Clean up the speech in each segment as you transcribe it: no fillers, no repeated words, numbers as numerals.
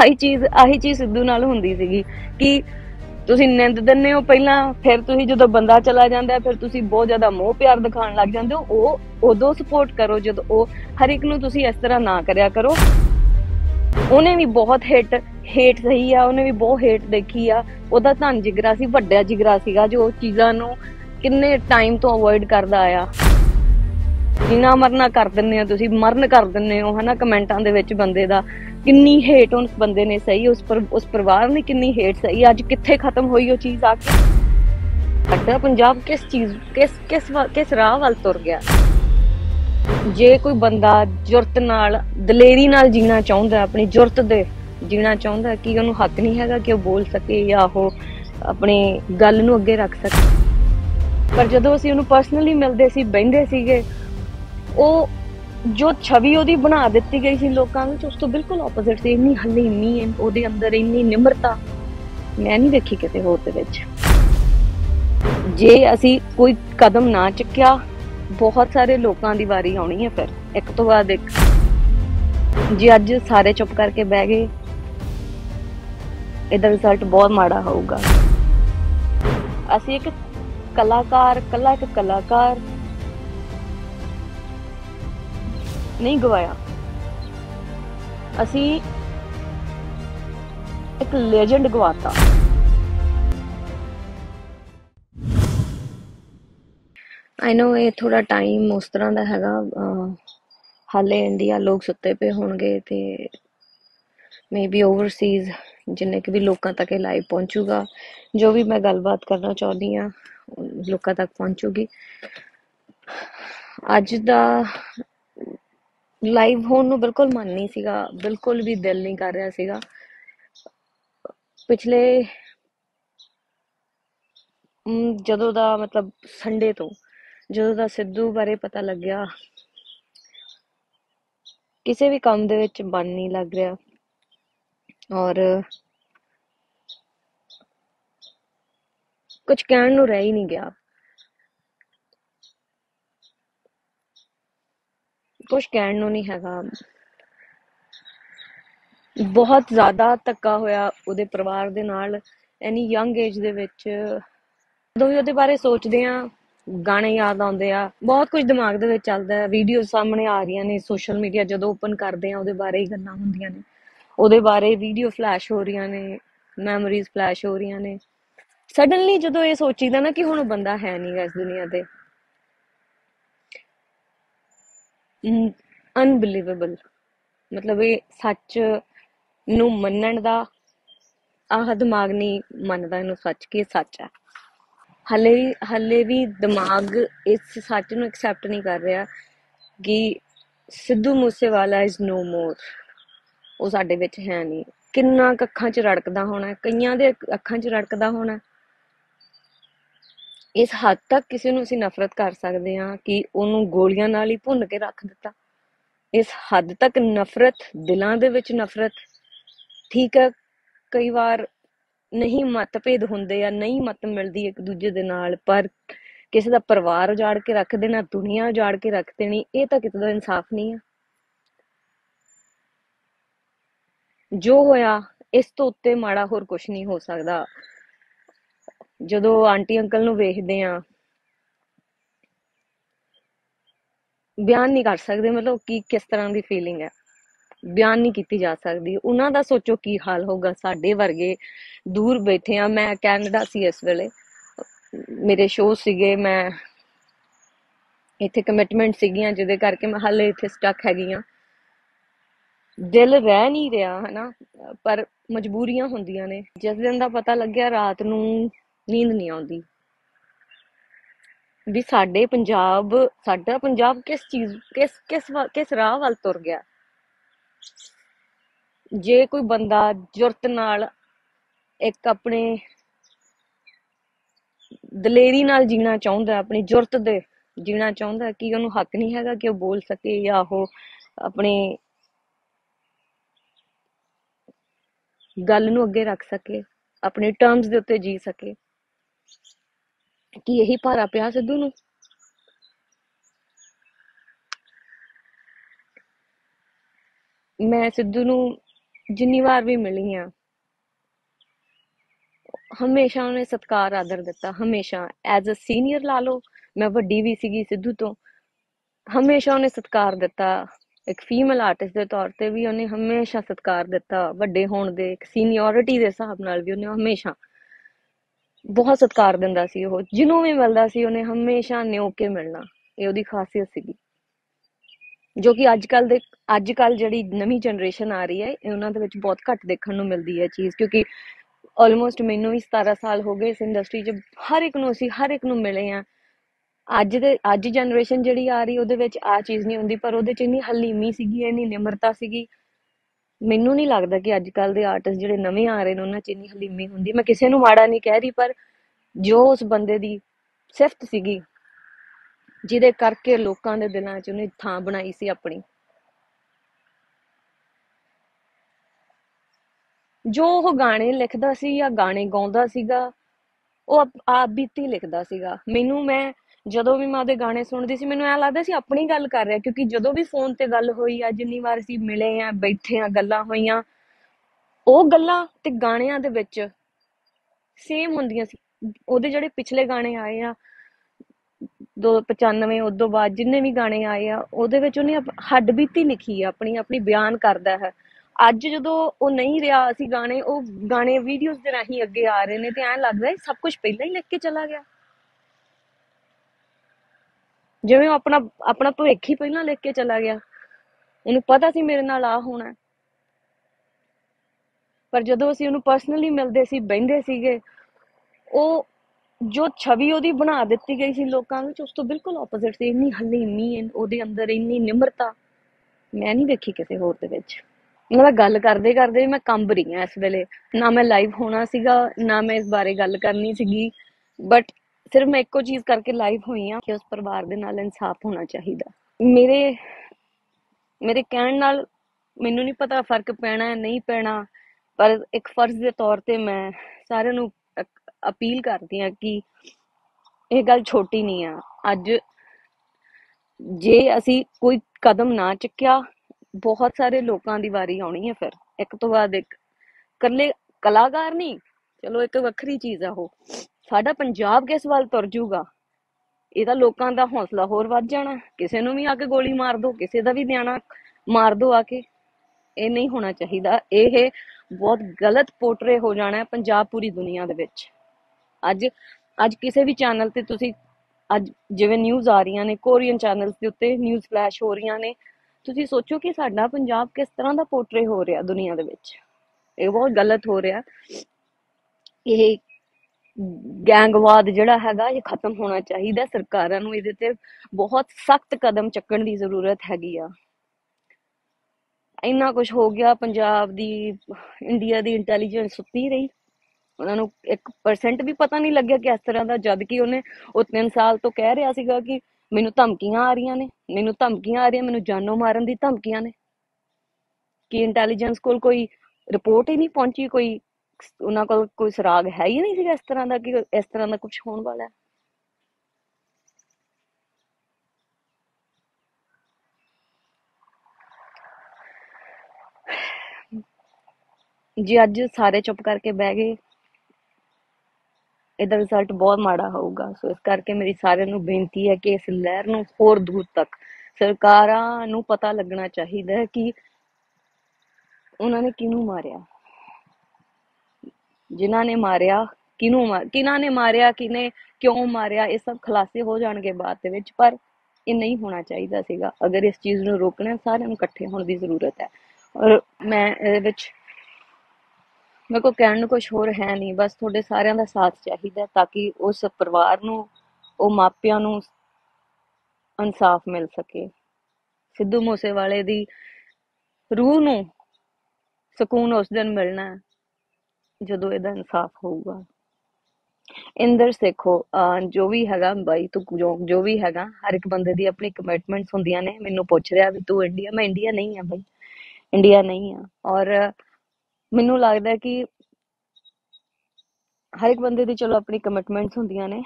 आही चीज सिद्धू नाल हुंदी सीगी कि तुसीं निंद दिंदे हो पहलां, फिर तुसीं जदों बंदा चला जांदा है फिर तुसीं बहुत ज्यादा मोह प्यार दिखाउण लग जांदे हो। ओह उदों सपोर्ट करो जदों ओह हर एक नूं तुसीं इस तरह ना करिया करो। उन्हें भी बहुत हेट सही आ, उन्हें भी बहुत हेट देखी आ। ओहदा धन जिगरा सी, वड्डा जिगरा सीगा जो चीज़ां नूं किन्ने टाइम तो अवॉइड करदा आया। इना मरना कर दिंदे हो तुसीं, मरन कर दिंदे हो, है ना। कमेंटां दे विच बंदे दा किन्नी हेट उस बंदे ने सही, उस परिवार ने किन्नी हेट सही। अज कित्थे खत्म हुई वो चीज़ आके साडा पंजाब किस राह वाल तुर गया। जे कोई बंदा जुरत नाल दलेरी नाल जीना चाहुंदा, अपनी जुरत दे जीना चाहुंदा कि उहनूं हक नहीं हैगा कि बोल सके या ओह अपनी गल नूं अगे रख सके। पर जदों असीं उहनूं पर्सनली मिलदे सी, बहिंदे सीगे, ਉਹ जो छवि ਉਹਦੀ बना ਦਿੱਤੀ ਗਈ ਸੀ ਲੋਕਾਂ ਵਿੱਚ ਉਸ ਤੋਂ ਬਿਲਕੁਲ ਆਪੋਜ਼ਿਟ ਸੀ। ਇੰਨੀ ਹੱਲੀ ਨਹੀਂ ਉਹਦੇ ਅੰਦਰ ਇੰਨੀ ਨਿਮਰਤਾ ਮੈਂ ਨਹੀਂ ਦੇਖੀ ਕਿਤੇ ਹੋਰ ਦੇ ਵਿੱਚ। ਜੇ ਅਸੀਂ ਕੋਈ ਕਦਮ ਨਾ ਚੱਕਿਆ ਬਹੁਤ ਸਾਰੇ ਲੋਕਾਂ ਦੀ ਵਾਰੀ ਆਉਣੀ ਹੈ ਫਿਰ ਇੱਕ ਤੋਂ ਬਾਅਦ ਇੱਕ। ਜੇ ਅੱਜ ਸਾਰੇ ਚੁੱਪ ਕਰਕੇ ਬਹਿ ਗਏ ਇਹਦਾ ਰਿਜ਼ਲਟ ਬਹੁਤ ਮਾੜਾ ਹੋਊਗਾ। ਅਸੀਂ ਇੱਕ ਕਲਾਕਾਰ ਕਲਾਕਾਰ नहीं गवाया, असी एक लेजेंड गवाता। आई नो ये थोड़ा टाइम उस तरह का हैगा, हाले इंडिया लोग सुते पे होंगे ते मे बी ओवरसीज जिन्ने के भी लोगों तक ये लाइव पहुंचूगा, जो भी मैं गलबात करना चाहती हाँ लोगों तक पहुंचूगी। अज दा लाइव होने नूं बिल्कुल मन नहीं सीगा, बिल्कुल भी दिल नहीं कर रहा सीगा। पिछले जदों दा मतलब संडे तो जदों दा सिद्धू बारे पता लग गया किसी भी काम दे विच मन नहीं लग रहा और कुछ कहण नूं रह ही नहीं गया। कुछ कहण नूं नहीं हैगा। बहुत ज्यादा धक्का होया उहदे परिवार दे नाल एनी यंग एज दे विच। जदों भी उहदे बारे सोचदे आ गाने याद आउंदे आ, बहुत कुछ दिमाग दे विच चलदा है। वीडियो सामने आ रही ने, सोशल मीडिया जदों ओपन करदे आ उहदे बारे ही गल्लां हुंदियां ने, उहदे बारे वीडियो फ्लैश हो रही ने, मैमरीज फ्लैश हो रही ने। सडनली जदों ये सोचीदा ना कि हुण बंदा है नहीं इस दुनिया ते, अनबिलीवेबल। मतलब ये सच नूं मन्नण दा आह दिमाग नहीं मनदा इहनूं सच कि सच है। हले भी दिमाग इस सच नूं एक्सेप्ट नहीं कर रहा कि Sidhu Moosewala is no more, वो साडे विच है नहीं। किन्ना अखां च रड़कदा होना, कईयां दे अखां च रड़कदा होना। इस हद तक किसी नूं असीं नफरत कर सकते हैं कि उन्होंने गोलियां नाल ही भुन के रख दिता। इस हद तक नफरत, दिलों दे विच नफरत। ठीक है, कई बार नहीं मतभेद हुंदे आ, नहीं मत मिलदी एक दूजे दे नाल, पर किसी का परिवार उजाड़ के रख देना, दुनिया उजाड़ के रख देनी, ये तो कितों इंसाफ नहीं है। जो होया इस तो उत्ते माड़ा होर कुछ नहीं हो सकता। जदों आंटी अंकल नूं वेखदे आ बयान नहीं कर सकदे, मतलब कि किस तरह की फीलिंग है बयान नहीं की जा सकती। उन्हां दा सोचो की हाल होगा। साडे वर्गे दूर बैठे आ, मैं कैनेडा सी इस वेले, मेरे शो सीगे, मैं इत्थे कमिटमेंट सीगियां जिहदे करके मैं हाले इत्थे स्टक हैगी आ। दिल रह नहीं रहा, है ना, पर मजबूरियां हुंदियां ने। जिस दिन का पता लग्या रात नूं नींद नहीं आती भी साडा पंजाब किस राह वाल तुर गया। जे कोई बंदा जुरत नाल एक अपने दलेरी नाल जीना चाहुंदा, अपनी जुरत दे जीना चाहुंदा कि उहनूं हक नहीं हैगा कि ओह बोल सके या ओह अपने गल नूं अगे रख सके, अपने टर्म्स दे उत्ते जी सके, कि यही भारा पिया सिद्धू नूं। मैं सिद्धू नूं जिन्नी बार भी मिली हैं, हमेशा उन्हें सत्कार आदर दिता, हमेशा एज अ सीनियर ला लो, मैं वड्डी भी सीगी सिद्धू तो, हमेशा उन्हें सत्कार दिता। एक फीमेल आर्टिस्ट के तौर पर भी उन्हें हमेशा सत्कार दिता, वड्डे होने दे एक सीनियोरिटी के हिसाब नाल भी उन्हें हमेशा बहुत सत्कार दिंदा सी। ओह जिन्हों भी मिलदा सी उन्हें हमेशा न्योक के मिलना, ये उहदी खासियत सीगी, जो कि अजकल जिहड़ी नवीं जनरेशन आ रही है उन्हां दे विच बहुत घट देखण नूं मिलदी है चीज़, क्योंकि ऑलमोस्ट मैनूं भी 17 साल हो गए इस इंडस्ट्री च, हर एक नूं मिले हैं। अज जनरेशन जिहड़ी आ रही उहदे विच आ चीज़ नहीं हुंदी, पर उहदे च इन्नी हलीमी सीगी, इन्नी निमरता सीगी। मैनूं नहीं लगदा कि अजकल दे आर्टिस्ट जिहड़े नवें आ रहे ने उन्हां च इन्नी हलीमी हुंदी। मैं किसी नूं माड़ा नहीं कह रही, पर जो उस बंदे दी सिफत सीगी जिहदे करके लोकां दे दिलां च उहने थां बनाई सी अपनी, जो ओह गाने लिखदा सी या गाने गाउंदा सीगा ओह आप बीती लिखदा सीगा। मैं जदों भी मैं उहदे गाने सुनदी सी मैनूं ऐ लगदा सी अपनी गल कर रहा, क्योंकि जदों भी फोन ते गल होई आ, जिन्नी वार असीं मिले आ, बैठे आ, गल्लां होईआं, ओह गल्लां ते गाणियां दे विच सेम हुंदियां सी। ओहदे जिहड़े पिछले गाने आए आ 95 उदों बाद जिन्ने भी गाने आए आ उहदे विच उहने हड्ड बीती लिखी आ अपनी, अपनी बयान करदा है। अज जदों ओह नहीं रहा असीं गाने, ओह गाने वीडियोज़ दे राहीं अगे आ रहे ने ते ऐ लगदा है सब कुछ पहिलां ही लिख के चला गया, जिवें अपना भविख ही पहला लिख के चला गया, उन्हें पता सी मेरे नाल आ होना। पर जदों असीं उन्हें पर्सनली मिलदे सी, बहिंदे सीगे, ओह जो छवि उहदी बना दित्ती गई सी लोकां विच उस तो बिल्कुल ऑपोजिट सी। इन्नी हलीमी उहदे अंदर, इन्नी निम्रता मैं नहीं देखी किसी होर दे विच। मतलब गल करदे करदे मैं कंब रही हां इस वेले, ना मैं लाइव होना सीगा, ना मैं इस बारे गल करनी सीगी, बट सिर्फ मैं एको चीज़ करके लाइव हुई हाँ कि उस परिवार दे नाल इंसाफ होना चाहिए। मेरे कहण नाल मैनूं नहीं पता फर्क पैना है नहीं पैना, पर एक फर्ज के तौर पर मैं सारे नूं अपील करती हाँ कि यह गल छोटी नहीं है। अज जे असी कोई कदम ना चुक्या बहुत सारे लोगों की वारी आनी है, फिर एक तो बाद एक कल्ले कलाकार नहीं, चलो एक वक्री चीज़ है वो, साडा पंजाब किस वाल तुर जूगा, इहदा लोकां दा हौसला होर वध जाना, किसी नूं भी आके गोली मार दो, किसी का भी न्याणा मार दो आके, ये नहीं होना चाहिए। ये बहुत गलत पोर्ट्रे हो जाना है पंजाब पूरी दुनिया दे विच। अज किसी भी चैनल ते तुसीं अज जिवें न्यूज़ आ रही ने, कोरियन चैनल के उत्ते न्यूज़ फ्लैश हो रही ने, तुसीं सोचो कि साडा पंजाब किस तरह का पोर्ट्रे हो रहा दुनिया दे विच। ये बहुत गलत हो रहा। ये गैंगवाद जिहड़ा हैगा ये खत्म होना चाहिए, सरकारां नूं इहदे ते बहुत सख्त कदम चुकण की जरूरत हैगी आ। इन्ना कुछ हो गया, पंजाब दी इंडिया की इंटैलीजेंस सुत्ती रही, उन्हां नूं 1% भी पता नहीं लग्या कि इस तरह का, जद कि उन्हें 3 साल तो कह रहा सीगा कि मैनूं धमकियां आ रही मैनूं जानो मारन दी धमकियां ने, कि इंटैलीजेंस कोल कोई रिपोर्ट ही नहीं पहुंची, कोई उन्हां कोल कोई सराग है ही नहीं इस तरह का कि इस तरह का कुछ होने वाला है। जी अज सारे चुप करके बह गए, इहदा रिजल्ट बहुत माड़ा होगा। सो इस करके मेरी सारिआं नूं बेनती है कि इस लहर नूं होर दूर तक सरकारां नूं पता लगना चाहिए कि उन्हां ने किहनूं मारिया, जिन्होंने मारिया किन्होंने मारिया, किने क्यों मारिया, ये सब खुलासे हो जाएंगे बाद दे विच, पर ये नहीं होना चाहिए सीगा। अगर इस चीज़ नूं रोकना सारे नूं इकट्ठे होने की जरूरत है। और मैं इहदे विच मेरे को कहण नूं कुछ होर है नहीं, बस तुहाडे सारिआं दा साथ चाहिए ताकि उस परिवार नूं, उह मापिआं नूं इंसाफ मिल सके, सिद्धू मूसेवाले दी रूह नूं सुकून उस दिन मिलना है जदों इहदा इंसाफ होगा। इंदर सिखो जो भी हैगा बाई, तू जो भी हैगा, हर एक बंदे दी अपनी कमिटमेंट्स हुंदियां ने। मैनूं पुछ रिहा भी तू इंडिया, मैं इंडिया नहीं हां बाई, इंडिया नहीं हां। और मैनूं लगदा है कि हर एक बंदे दी चलो अपनी कमिटमेंट्स हुंदियां ने,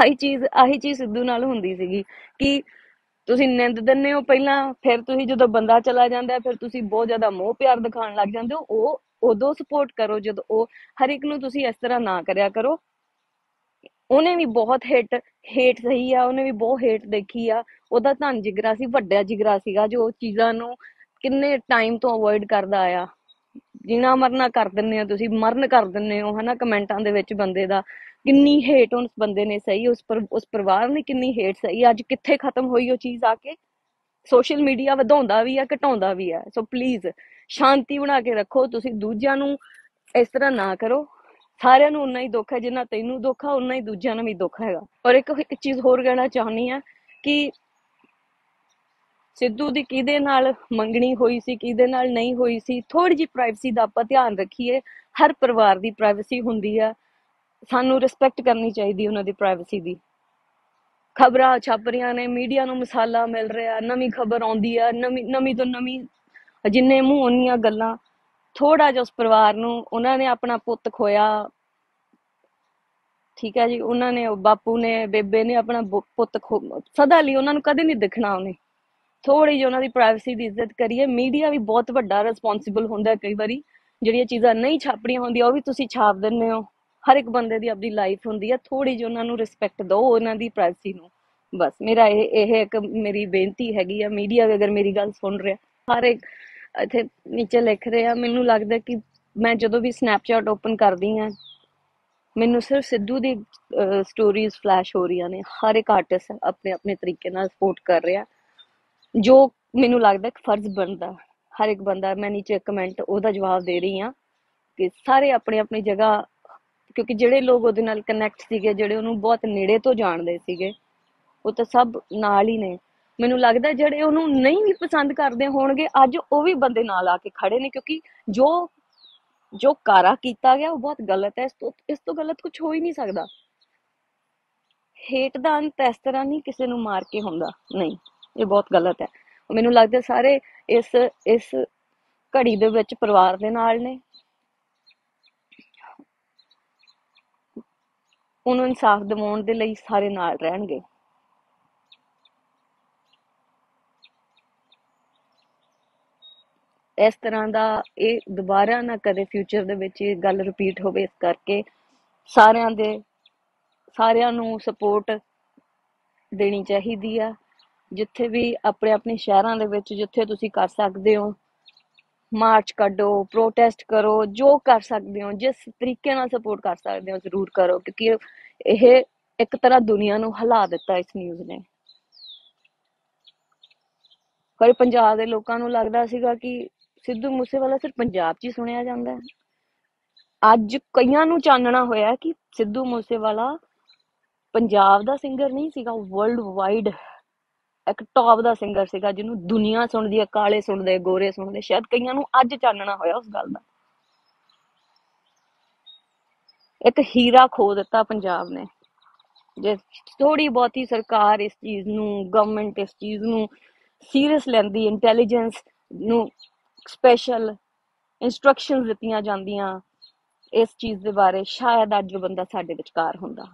आही चीज सिद्धू नाल हुंदी सीगी कि तुसीं निंद दिंदे हो पहलां, फिर तुसीं जदों बंदा चला जांदा है फिर तुसीं बहुत ज्यादा मोह प्यार दिखाण लग जांदे हो। ओह उदों सपोर्ट करो जदों ओह हर एक नूं तुसीं इस तरह ना करिया करो। ਉਹਨੇ ਵੀ ਬਹੁਤ ਹੇਟ ਸਹੀ ਆ, ਉਹਨੇ ਵੀ ਬਹੁਤ ਹੇਟ ਦੇਖੀ ਆ। ਉਹਦਾ ਤਾਂ ਜਿਗਰਾ ਸੀ, ਵੱਡਾ ਜਿਗਰਾ ਸੀਗਾ ਜੋ ਚੀਜ਼ਾਂ ਨੂੰ ਕਿੰਨੇ ਟਾਈਮ ਤੋਂ ਅਵੋਇਡ ਕਰਦਾ ਆ। ਜਿੰਨਾ ਮਰਨਾ ਕਰ ਦਿੰਦੇ ਹੋ ਤੁਸੀਂ, ਮਰਨ ਕਰ ਦਿੰਦੇ ਹੋ ਹਨਾ ਕਮੈਂਟਾਂ ਦੇ ਵਿੱਚ ਬੰਦੇ ਦਾ। ਕਿੰਨੀ ਹੇਟ ਉਸ ਬੰਦੇ ਨੇ ਸਹੀ, ਉਸ ਪਰਿਵਾਰ ਨੇ ਕਿੰਨੀ ਹੇਟ ਸਹੀ। ਅੱਜ ਕਿੱਥੇ ਖਤਮ ਹੋਈ ਉਹ ਚੀਜ਼ ਆ ਕੇ? ਸੋਸ਼ਲ ਮੀਡੀਆ ਵਧਾਉਂਦਾ ਵੀ ਆ, ਘਟਾਉਂਦਾ ਵੀ ਆ। ਸੋ ਪਲੀਜ਼ ਸ਼ਾਂਤੀ ਬਣਾ ਕੇ ਰੱਖੋ, ਤੁਸੀਂ ਦੂਜਿਆਂ ਨੂੰ ਇਸ ਤਰ੍ਹਾਂ ਨਾ ਕਰੋ। ਸਾਰਿਆਂ ਨੂੰ ਓਨਾ ਹੀ ਦੁੱਖ ਹੈ, ਜਿੰਨਾ ਤੈਨੂੰ ਦੁੱਖ ਆ ਓਨਾ ਹੀ ਦੂਜਿਆਂ ਨੂੰ ਵੀ ਦੁੱਖ ਹੈਗਾ। ਔਰ ਇੱਕ ਚੀਜ਼ ਹੋਰ ਕਹਿਣਾ ਚਾਹੁੰਦੀ ਆ ਕਿ ਸਿੱਧੂ ਦੀ ਕਿਹਦੇ ਨਾਲ ਮੰਗਣੀ ਹੋਈ ਸੀ, ਕਿਹਦੇ ਨਾਲ ਨਹੀਂ ਹੋਈ ਸੀ, ਥੋੜੀ ਜਿਹੀ ਪ੍ਰਾਈਵੇਸੀ ਦਾ ਆਪਾਂ ਧਿਆਨ ਰੱਖੀਏ। ਹਰ ਪਰਿਵਾਰ ਦੀ ਪ੍ਰਾਈਵੇਸੀ ਹੁੰਦੀ ਆ, ਸਾਨੂੰ ਰਿਸਪੈਕਟ ਕਰਨੀ ਚਾਹੀਦੀ ਉਹਨਾਂ ਦੀ ਪ੍ਰਾਈਵੇਸੀ ਦੀ। ਖਬਰਾਂ ਛਪ ਰਹੀਆਂ ਨੇ, ਮੀਡੀਆ ਨੂੰ ਮਸਾਲਾ ਮਿਲ ਰਿਹਾ, ਨਵੀਂ ਖਬਰ ਆਉਂਦੀ ਆ, ਨਵੀਂ ਤੋਂ ਨਵੀਂ, ਜਿੰਨੇ ਮੂੰਹ ਓਨੀਆਂ ਗੱਲਾਂ। थोड़ा जो उस परिवार नूं, उन्होंने अपना पुत खोया, ठीक है जी, उन्होंने बापू ने बेबे ने अपना पुत खो सदा ली, उन्होंने कदे नहीं दिखना। उन्हें थोड़ी जी उन्होंने प्राइवेसी की इज्जत करिए। मीडिया भी बहुत बड़ा रिस्पोंसिबल होंदा है। कई बारी जिहड़ियां चीज़ां नहीं छापणियां होंदियां ओह भी तुसीं छाप दिंदे हो। हर एक बंदे दी अपनी लाइफ होंदी है, थोड़ी जी उन्होंने रिस्पैक्ट दो उन्हों की प्राइवेसी नूं। बस मेरा यह एक मेरी बेनती हैगी आ। मीडिया भी अगर मेरी गल सुन रहा, हर एक ਇੱਥੇ ਨੀਚੇ ਲਿਖ ਰਹੇ ਆ। ਮੈਨੂੰ ਲੱਗਦਾ ਕਿ ਮੈਂ ਜਦੋਂ ਵੀ ਸਨੈਪਚੈਟ ਓਪਨ ਕਰਦੀ ਹਾਂ ਮੈਨੂੰ ਸਿਰਫ ਸਿੱਧੂ ਦੀ ਸਟੋਰੀਜ਼ ਫਲੈਸ਼ ਹੋ ਰਹੀਆਂ ਨੇ। ਹਰ ਇੱਕ ਆਰਟਿਸਟ ਆਪਣੇ ਆਪਣੇ ਤਰੀਕੇ ਨਾਲ ਸਪੋਰਟ ਕਰ ਰਿਹਾ, ਜੋ ਮੈਨੂੰ ਲੱਗਦਾ ਇੱਕ ਫਰਜ਼ ਬਣਦਾ ਹਰ ਇੱਕ ਬੰਦਾ। ਮੈਂ ਨੀਚੇ ਕਮੈਂਟ ਉਹਦਾ ਜਵਾਬ ਦੇ ਰਹੀ ਹਾਂ ਕਿ ਸਾਰੇ ਆਪਣੀ ਆਪਣੀ ਜਗ੍ਹਾ, ਕਿਉਂਕਿ ਜਿਹੜੇ ਲੋਕ ਉਹਦੇ ਨਾਲ ਕਨੈਕਟ ਸੀਗੇ, ਜਿਹੜੇ ਉਹਨੂੰ ਬਹੁਤ ਨੇੜੇ ਤੋਂ ਜਾਣਦੇ ਸੀਗੇ, ਉਹ ਤਾਂ ਸਭ ਨਾਲ ਹੀ ਨੇ। ਮੈਨੂੰ ਲੱਗਦਾ ਜਿਹੜੇ ਉਹਨੂੰ ਨਹੀਂ ਵੀ ਪਸੰਦ ਕਰਦੇ ਹੋਣਗੇ ਅੱਜ ਉਹ ਵੀ ਬੰਦੇ ਨਾਲ ਆ ਕੇ ਖੜੇ ਨੇ, ਕਿਉਂਕਿ ਜੋ ਕਾਰਾ ਕੀਤਾ ਗਿਆ ਉਹ ਬਹੁਤ ਗਲਤ ਹੈ। ਇਸ ਤੋਂ ਗਲਤ ਕੁਝ ਹੋ ਹੀ ਨਹੀਂ ਸਕਦਾ। ਹੇਟ ਦਾ ਅੰਤ ਇਸ ਤਰ੍ਹਾਂ ਨਹੀਂ ਕਿਸੇ ਨੂੰ ਮਾਰ ਕੇ ਹੁੰਦਾ, ਨਹੀਂ, ਇਹ ਬਹੁਤ ਗਲਤ ਹੈ। ਮੈਨੂੰ ਲੱਗਦਾ ਸਾਰੇ ਇਸ ਘੜੀ ਦੇ ਵਿੱਚ ਪਰਿਵਾਰ ਦੇ ਨਾਲ ਨੇ। ਉਹਨੂੰ ਇਨਸਾਫ ਦਿਵਾਉਣ ਦੇ ਲਈ ਸਾਰੇ ਨਾਲ ਰਹਿਣਗੇ। इस तरह का ये दोबारा ना कदे फ्यूचर दे विच गल रिपीट होवे, इस करके सारियां नूं सपोर्ट देनी चाहिदी आ। जिथे भी अपने अपने शहरां दे विच जिथे तुसीं कर सकदे हो, मार्च कड्डो, प्रोटेस्ट करो, जो कर सकदे हो, जिस तरीके नाल सपोर्ट कर सकदे हो जरूर करो, क्योंकि यह एक तरह दुनिया नूं हिला दित्ता इस न्यूज़ ने। पर पंजाब दे लोकां नूं लगदा सीगा कि सिद्धू मूसेवाला सिर्फ पंजाब 'ਚ ਹੀ ਸੁਣਿਆ ਜਾਂਦਾ ਹੈ। ਅੱਜ ਕਈਆਂ ਨੂੰ ਚਾਨਣਾ ਹੋਇਆ ਕਿ ਸਿੱਧੂ ਮੂਸੇਵਾਲਾ ਪੰਜਾਬ ਦਾ ਸਿੰਗਰ ਨਹੀਂ ਸੀਗਾ, ਵਰਲਡ ਵਾਈਡ ਇੱਕ ਟੌਪ ਦਾ ਸਿੰਗਰ ਸੀਗਾ, ਜਿਹਨੂੰ ਦੁਨੀਆ ਸੁਣਦੀ ਹੈ, ਕਾਲੇ ਸੁਣਦੇ, ਗੋਰੇ ਸੁਣਦੇ। ਸ਼ਾਇਦ ਕਈਆਂ ਨੂੰ ਅੱਜ ਚਾਨਣਾ ਹੋਇਆ ਉਸ ਗੱਲ ਦਾ। ਇੱਕ ਹੀਰਾ ਖੋ ਦਿੱਤਾ ਪੰਜਾਬ ਨੇ। ਜੇ ਥੋੜੀ ਬਹੁਤੀ ਸਰਕਾਰ ਇਸ ਚੀਜ਼ ਨੂੰ, ਗਵਰਨਮੈਂਟ ਇਸ ਚੀਜ਼ ਨੂੰ ਸੀਰੀਅਸ ਲੈਂਦੀ, ਇੰਟੈਲੀਜੈਂਸ ਨੂੰ स्पेशल इंस्ट्रक्शन दित्तियां जांदियां इस चीज़ दे बारे, शायद अज बंदा साडे विचकार हुंदा।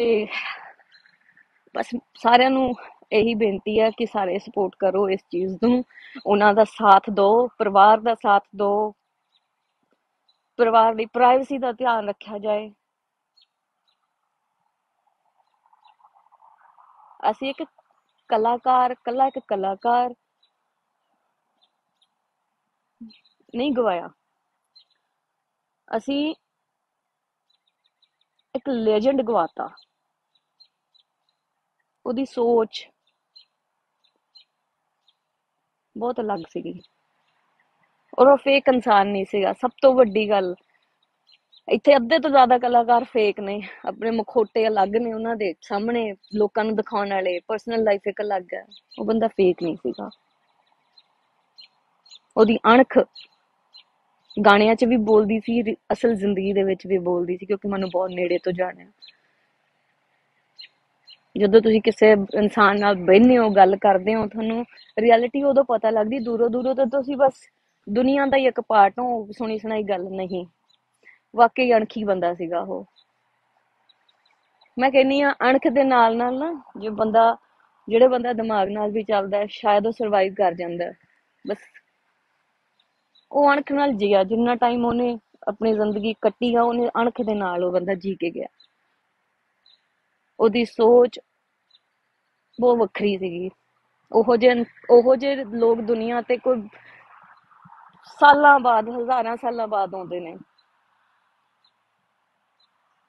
ते बस सारिआं नूं यही बेनती है कि सारे सपोर्ट करो इस चीज़ नूं, उन्हां दा साथ दो, परिवार दा साथ दो, परिवार दी प्राइवेसी दा ध्यान रखिआ जाए। ਅਸੀਂ ਇੱਕ ਕਲਾਕਾਰ, ਕੱਲਾ ਇੱਕ ਕਲਾਕਾਰ ਨਹੀਂ ਗਵਾਇਆ, ਅਸੀਂ ਇੱਕ ਲੈਜੈਂਡ ਗਵਾਤਾ। ਉਹਦੀ ਸੋਚ ਬਹੁਤ ਅਲੱਗ ਸੀਗੀ ਔਰ ਉਹ ਫੇਕ ਇਨਸਾਨ ਨਹੀਂ ਸੀਗਾ। ਸਭ ਤੋਂ ਵੱਡੀ ਗੱਲ, ਇੱਥੇ ਅੱਧੇ ਤੋਂ ਜ਼ਿਆਦਾ ਕਲਾਕਾਰ ਫੇਕ ਨੇ, ਆਪਣੇ ਮਖੌਟੇ ਅਲੱਗ ਨੇ ਉਹਨਾਂ ਦੇ, ਸਾਹਮਣੇ ਲੋਕਾਂ ਨੂੰ ਦਿਖਾਉਣ ਵਾਲੇ, ਪਰਸਨਲ ਲਾਈਫ ਇੱਕ ਅਲੱਗ ਹੈ। ਉਹ ਬੰਦਾ ਫੇਕ ਨਹੀਂ ਸੀਗਾ। ਉਹਦੀ ਅਣਖ ਗਾਣਿਆਂ 'ਚ ਵੀ ਬੋਲਦੀ ਸੀ, ਅਸਲ ਜ਼ਿੰਦਗੀ ਦੇ ਵਿੱਚ ਵੀ ਬੋਲਦੀ ਸੀ, ਕਿਉਂਕਿ ਮੈਨੂੰ ਬਹੁਤ ਨੇੜੇ ਤੋਂ ਜਾਣਿਆ। जो किसी इंसान नाल बहने हो गल करते हो थानू रियलिटी उदो पता लगती दूरों दूरों तो तुसीं बस दुनिया का ही एक पार्ट हो सुनी सुनाई गल नहीं वाकई अणखी बंदा सीगा वो। मैं कहनी हाँ अणख के नाल नाल ना जो बंदा जिहड़े बंदा दिमाग नाल भी चलदा शायद वो सर्वाइव कर जांदा बस वो अणख नाल जिया जिन्ना टाइम उन्हें अपनी जिंदगी कट्टी है उन्हें अणख के नाल वो बंदा जी के गया। उहदी सोच बहुत वखरी सीगी। ओहो जे लोग दुनिया ते कोई सालां बाद हज़ारां सालां बाद आउंदे ने।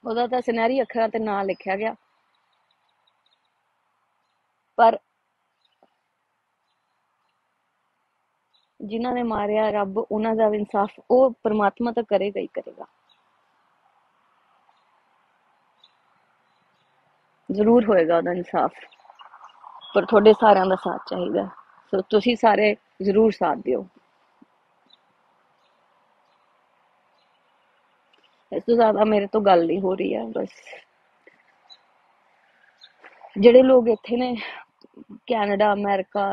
उहदा तां सुनहरी अखरां ते नाम लिखिया गया पर जिन्हां ने मारिया रब उन्हां दा इंसाफ वो परमात्मा तां करेगा ही करेगा। जरूर होएगा उहदा इंसाफ पर थोड़े सारियां दा साथ चाहिए। सो तुसीं सारे जरूर साथ दिओ। इस तो ज्यादा मेरे तो गल नहीं हो रही है। बस जिहड़े लोग इत्थे ने कैनेडा अमेरिका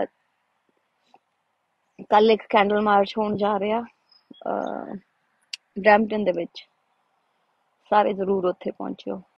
कल एक कैंडल मार्च होण जा रहा ब्रैम्पटन दे विच सारे जरूर उत्थे पहुंचिओ।